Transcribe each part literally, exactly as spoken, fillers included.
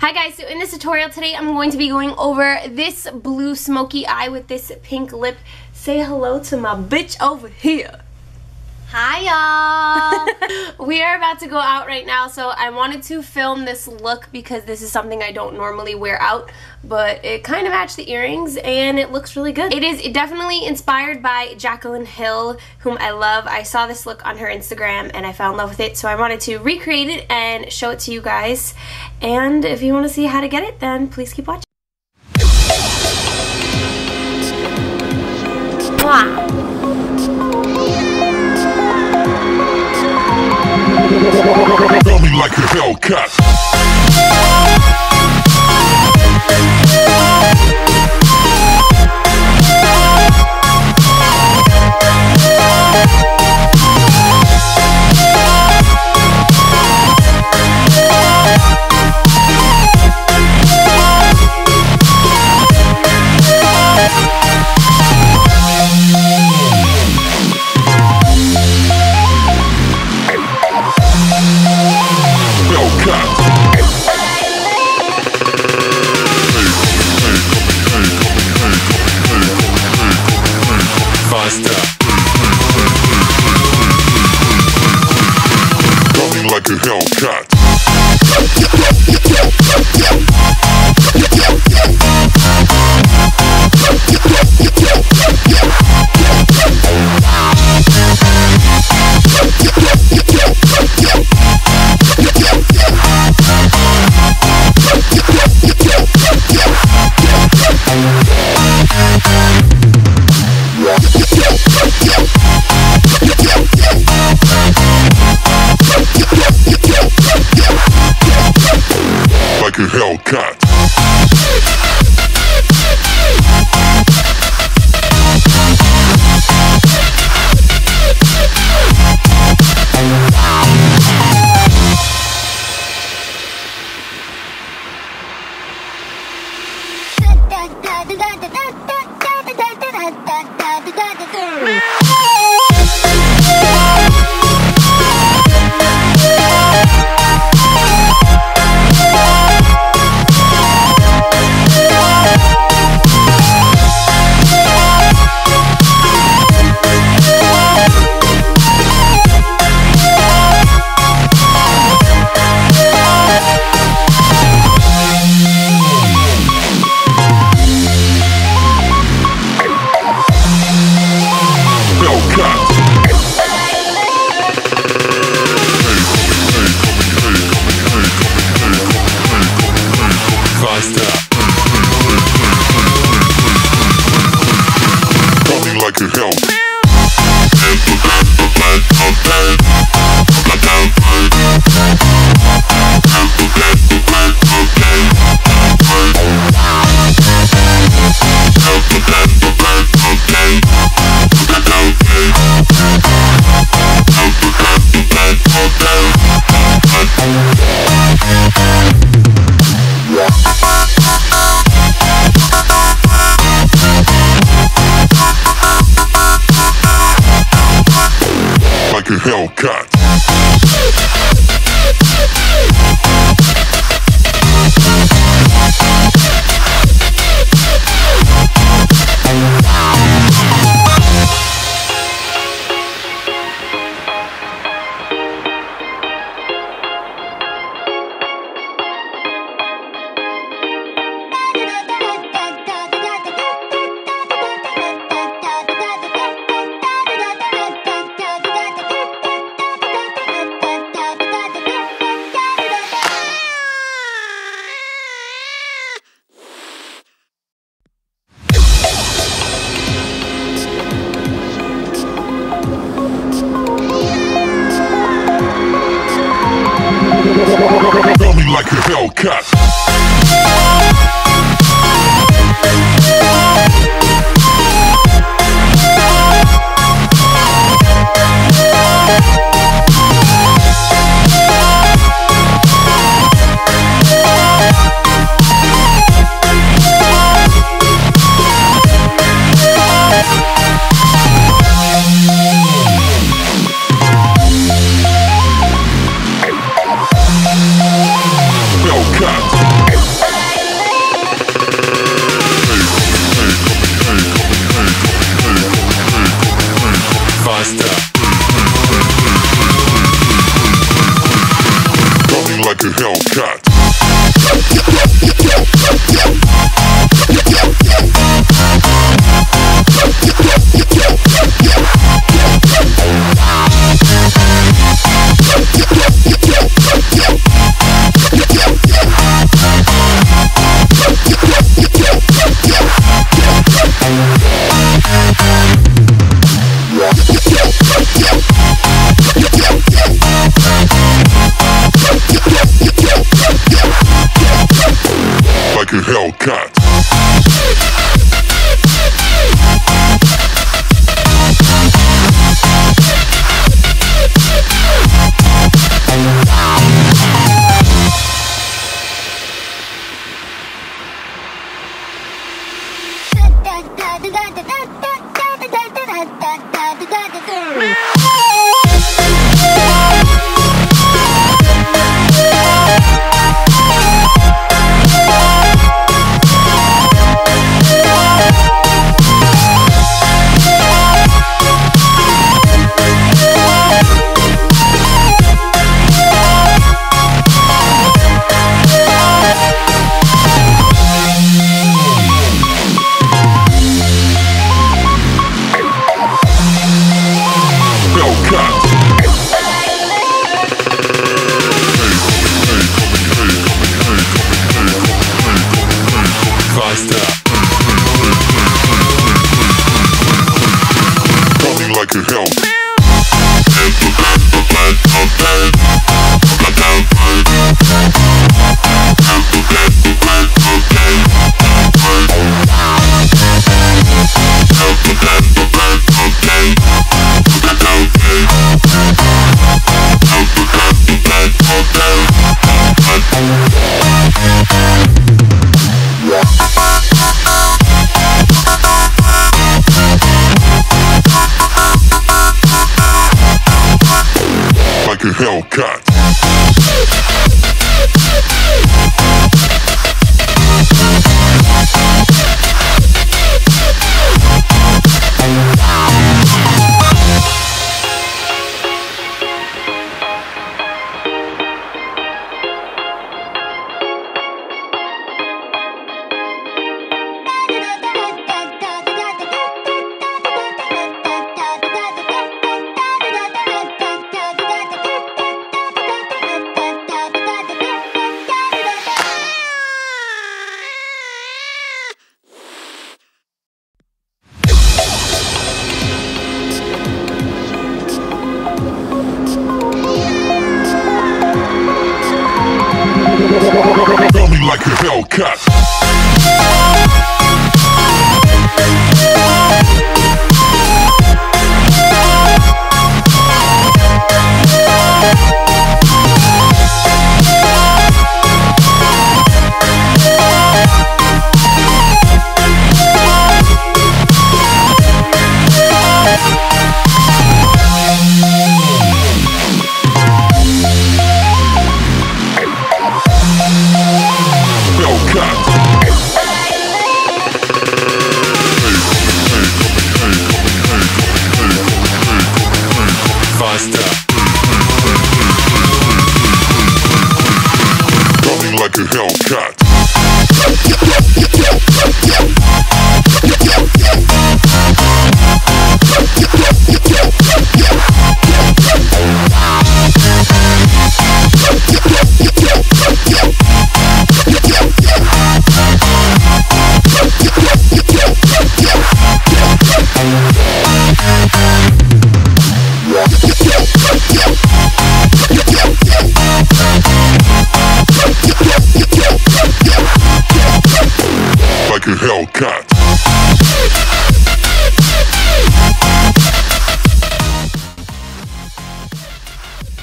Hi guys, so in this tutorial today I'm going to be going over this blue smoky eye with this pink lip. Say hello to my bitch over here. Hi y'all! We are about to go out right now, so I wanted to film this look because this is something I don't normally wear out, but it kind of matched the earrings and it looks really good. It is definitely inspired by Jacqueline Hill, whom I love. I saw this look on her Instagram and I fell in love with it, so I wanted to recreate it and show it to you guys. And if you want to see how to get it, then please keep watching. Wow. Throw me like a Hellcat. Coming like a Hellcat. Hellcat. Throw me like a Hellcat. Hellcat. Hellcat. Hellcat. Like a Hellcat. Hellcat.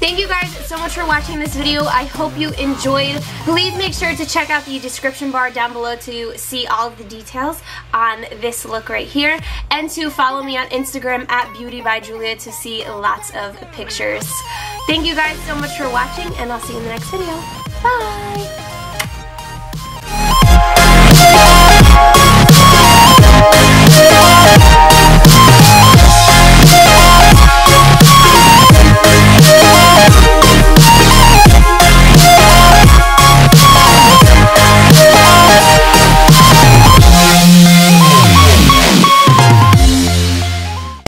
Thank you guys so much for watching this video. I hope you enjoyed. Please make sure to check out the description bar down below to see all of the details on this look right here, and to follow me on Instagram at Beauty by Julia to see lots of pictures. Thank you guys so much for watching, and I'll see you in the next video. Bye!